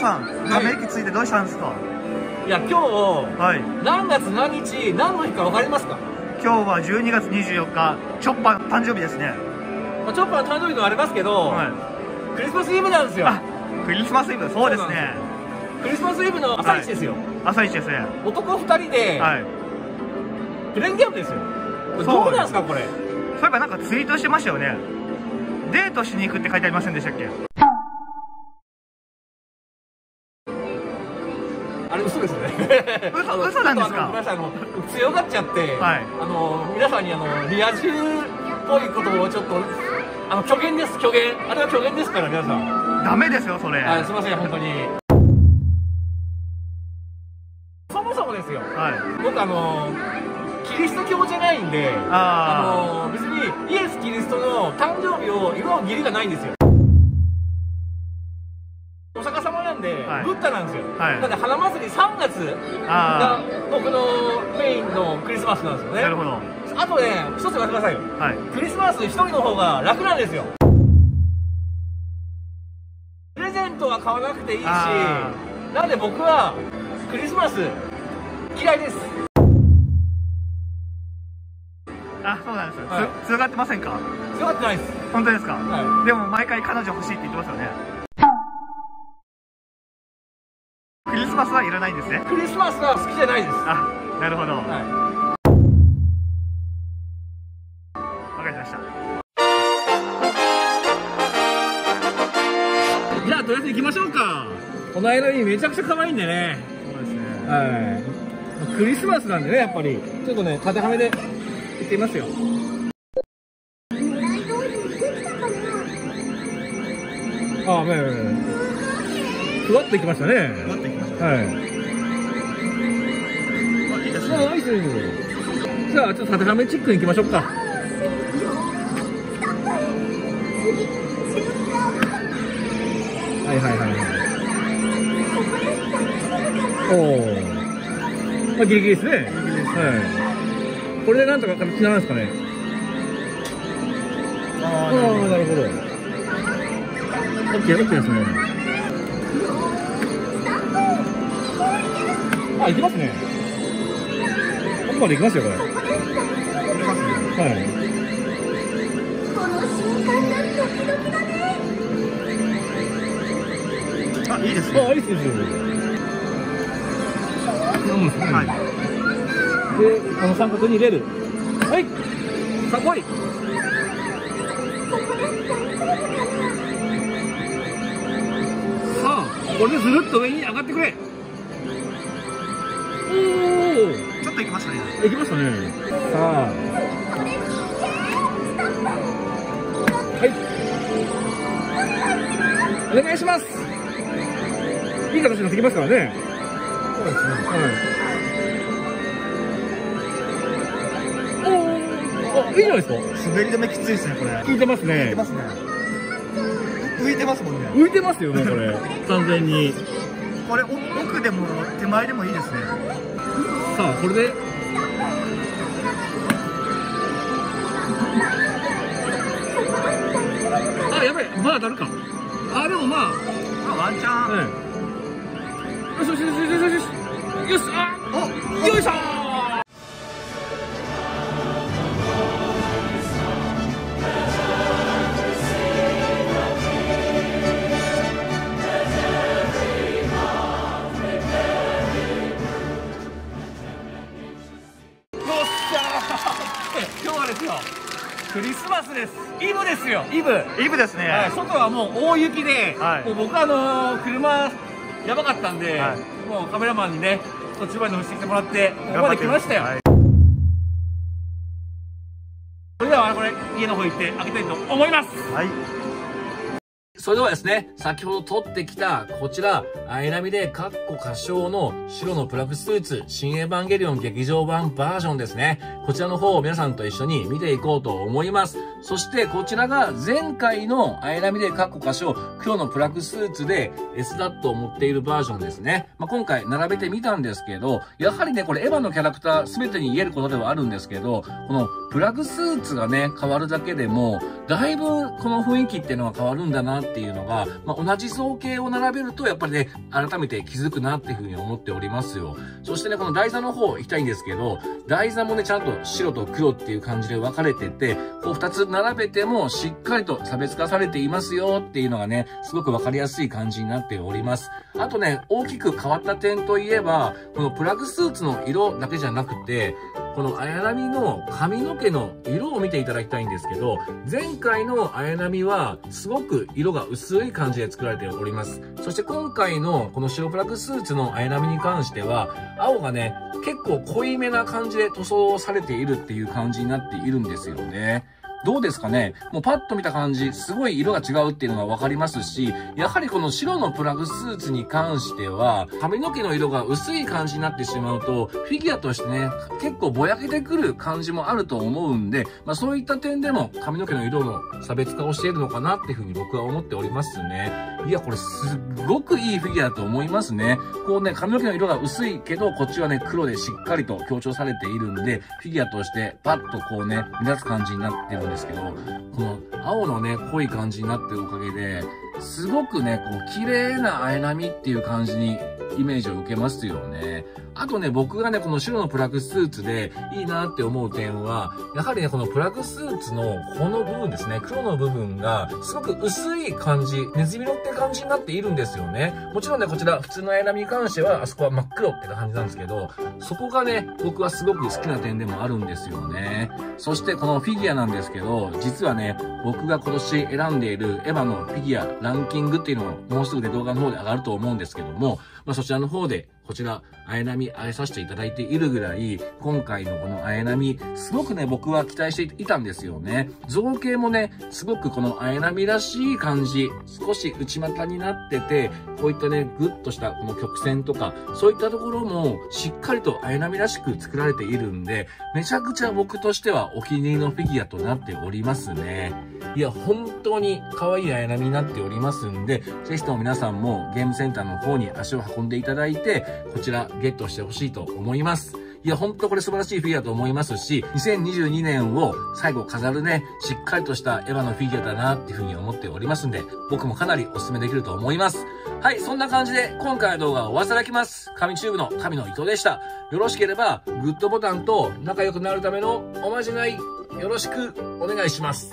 さん、ため息ついてどうしたんですか。いや、今日、はい、何月何日、何の日か分かりますか。今日は12月24日、チョッパー誕生日ですね。まあ、チョッパーの誕生日とありますけど、はい、クリスマスイブなんですよ。クリスマスイブ、そうですね。クリスマスイブの朝一ですよ。朝一ですね。男2人で、はい、プレーンゲームですよ。どうなんですか、これ。そういえばなんかツイートしてましたよね。デートしに行くって書いてありませんでしたっけ。あれ嘘ですね。嘘なんですか。強がっちゃって、はい、皆さんにリア充っぽいことをちょっと虚言です虚言。あれは虚言ですから皆さん。ダメですよそれ。はい、すみません本当に。そもそもですよ。はい、僕キリスト教じゃないんで、別にイエスキリストの誕生日を祝う義理がないんですよ。お釈迦様なんで、はい、ブッダなんですよ、はい、なので花祭り3月が僕のメインのクリスマスなんですよね。なるほど。あとね、一つ忘れてくださいよ、はい、クリスマス一人の方が楽なんですよ。プレゼントは買わなくていいし、なので僕はクリスマス嫌いです。あ、そうなんですよ、はい、強がってませんか。強がってないです。本当ですか、はい、でも毎回彼女欲しいって言ってますよね。クリスマスはいらないんですね。クリスマスは好きじゃないです。あ、なるほど。わ、はい、かりました。じゃあとりあえず行きましょうか。この間にめちゃくちゃ可愛いんでね。そうですね。はい。クリスマスなんでね、やっぱりちょっとね片はめで行ってみますよ。あ、めめめ。ふわっといきましたね。ふわっといきました。はい。いいですね。あ、いいですね。じゃあちょっと高めチックにいきましょうか。はいはいはい。おお。まあギリギリですね。はい。これでなんとか形なんですかね。ああ、なるほど。オッケー、オッケーですね。あ、行きますね。ここまで行きますよ、これ。行きますね。はい。この瞬間がドキドキだね。あ、いいですね。あ、いいですね。うん、はい。で、三角に入れる。はい。かっこいい。さあ、これでずるっと上に上がってくれ。おー、ちょっと行きましたね。行きましたね。さあ、はい、お願いします。いい形になってきますからね。そうですね。はい。おお、あ、いいじゃないですか。滑り止めきついですね、これ。効いてますね。効いてますね。浮いてますもんね。浮いてますよね、これ。完全に。これ奥でも手前でもいいですね。さあこれであ、やばい、まだ当たるか。あ、でもまあ、ワンチャン、はい、よしよしよしよしよしよし、あ、お、よいしょー。今日はですよ、クリスマスです。イブですよ。イブですね、はい、外はもう大雪で、はい、もう僕車やばかったんで、はい、もうカメラマンにね途中まで乗せてきてもらってここまで来ましたよ。それではこれ家の方行って開けたいと思います。はい、それではですね、先ほど撮ってきたこちらアイラミでカッコ仮称の白のプラクスーツ新エヴァンゲリオン劇場版バージョンですね。こちらの方を皆さんと一緒に見ていこうと思います。そしてこちらが前回のアイラミでカッコ仮称黒のプラクスーツで S ダットを持っているバージョンですね。まあ、今回並べてみたんですけど、やはりねこれエヴァのキャラクター全てに言えることではあるんですけど、このプラクスーツがね変わるだけでもだいぶこの雰囲気っていうのが変わるんだなってっていうのが、同じ造形を並べるとやっぱりね、改めて気づくなっていうふうに思っておりますよ。そしてね、この台座の方行きたいんですけど、台座もね、ちゃんと白と黒っていう感じで分かれてて、こう2つ並べてもしっかりと差別化されていますよっていうのがね、すごく分かりやすい感じになっております。あとね、大きく変わった点といえば、このプラグスーツの色だけじゃなくて、この綾波の髪の毛の色を見ていただきたいんですけど、前回の綾波はすごく色が薄い感じで作られております。そして今回のこの白プラグスーツの綾波に関しては、青がね、結構濃いめな感じで塗装されているっていう感じになっているんですよね。どうですかね？もうパッと見た感じ、すごい色が違うっていうのがわかりますし、やはりこの白のプラグスーツに関しては、髪の毛の色が薄い感じになってしまうと、フィギュアとしてね、結構ぼやけてくる感じもあると思うんで、そういった点でも髪の毛の色の差別化をしているのかなっていうふうに僕は思っておりますね。いや、これすっごくいいフィギュアだと思いますね。こうね、髪の毛の色が薄いけど、こっちはね、黒でしっかりと強調されているんで、フィギュアとしてパッとこうね、目立つ感じになってるですけど、この青のね、濃い感じになってるおかげで、すごくね、こう、綺麗な綾波っていう感じにイメージを受けますよね。あとね、僕がね、この白のプラグスーツでいいなって思う点は、やはりね、このプラグスーツのこの部分ですね、黒の部分がすごく薄い感じ、ネズミ色って感じになっているんですよね。もちろんね、こちら普通の綾波に関しては、あそこは真っ黒って感じなんですけど、そこがね、僕はすごく好きな点でもあるんですよね。そしてこのフィギュアなんですけど、実はね、僕が今年選んでいるエヴァのフィギュアランキングっていうのももうすぐで動画の方で上がると思うんですけども、そちらの方でこちら、綾波会えさせていただいているぐらい、今回のこの綾波、すごくね、僕は期待していたんですよね。造形もね、すごくこの綾波らしい感じ、少し内股になってて、こういったね、グッとしたこの曲線とか、そういったところも、しっかりと綾波らしく作られているんで、めちゃくちゃ僕としてはお気に入りのフィギュアとなっておりますね。いや、本当に可愛い綾波になっておりますんで、ぜひとも皆さんもゲームセンターの方に足を運んでいただいて、こちらゲットしてほしいと思います。いや、ほんとこれ素晴らしいフィギュアだと思いますし、2022年を最後飾るね、しっかりとしたエヴァのフィギュアだなっていうふうに思っておりますんで、僕もかなりお勧めできると思います。はい、そんな感じで今回の動画は終わらせていただきます。神チューブの神の伊藤でした。よろしければ、グッドボタンと仲良くなるためのおまじない、よろしくお願いします。